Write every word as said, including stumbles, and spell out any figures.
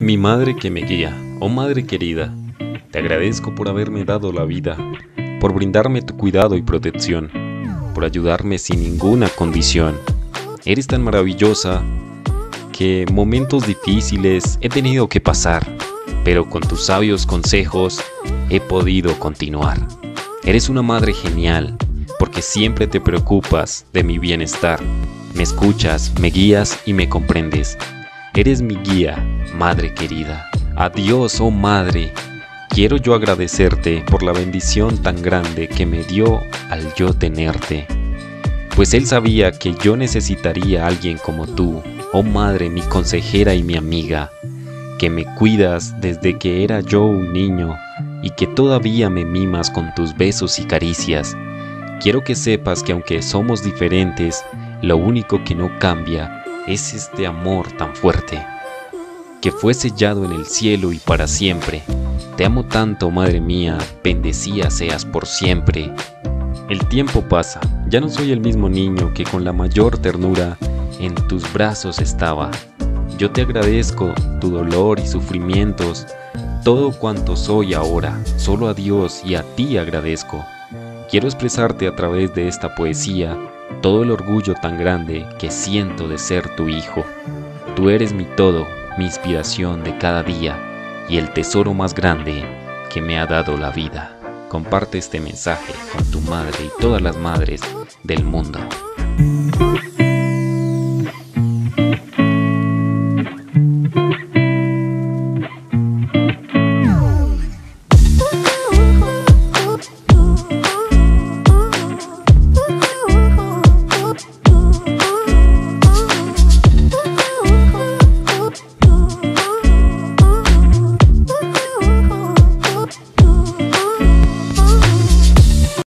Mi madre que me guía, oh madre querida, te agradezco por haberme dado la vida, por brindarme tu cuidado y protección, por ayudarme sin ninguna condición. Eres tan maravillosa que momentos difíciles he tenido que pasar, pero con tus sabios consejos he podido continuar. Eres una madre genial, porque siempre te preocupas de mi bienestar, me escuchas, me guías y me comprendes. Eres mi guía, madre querida. Adiós, oh madre. Quiero yo agradecerte por la bendición tan grande que me dio al yo tenerte, pues él sabía que yo necesitaría a alguien como tú, oh madre, mi consejera y mi amiga, que me cuidas desde que era yo un niño y que todavía me mimas con tus besos y caricias. Quiero que sepas que aunque somos diferentes, lo único que no cambia es este amor tan fuerte, que fue sellado en el cielo y para siempre. Te amo tanto, madre mía, bendecida seas por siempre. El tiempo pasa, ya no soy el mismo niño que con la mayor ternura en tus brazos estaba. Yo te agradezco tu dolor y sufrimientos, todo cuanto soy ahora, solo a Dios y a ti agradezco. Quiero expresarte a través de esta poesía todo el orgullo tan grande que siento de ser tu hijo. Tú eres mi todo, mi inspiración de cada día y el tesoro más grande que me ha dado la vida. Comparte este mensaje con tu madre y todas las madres del mundo.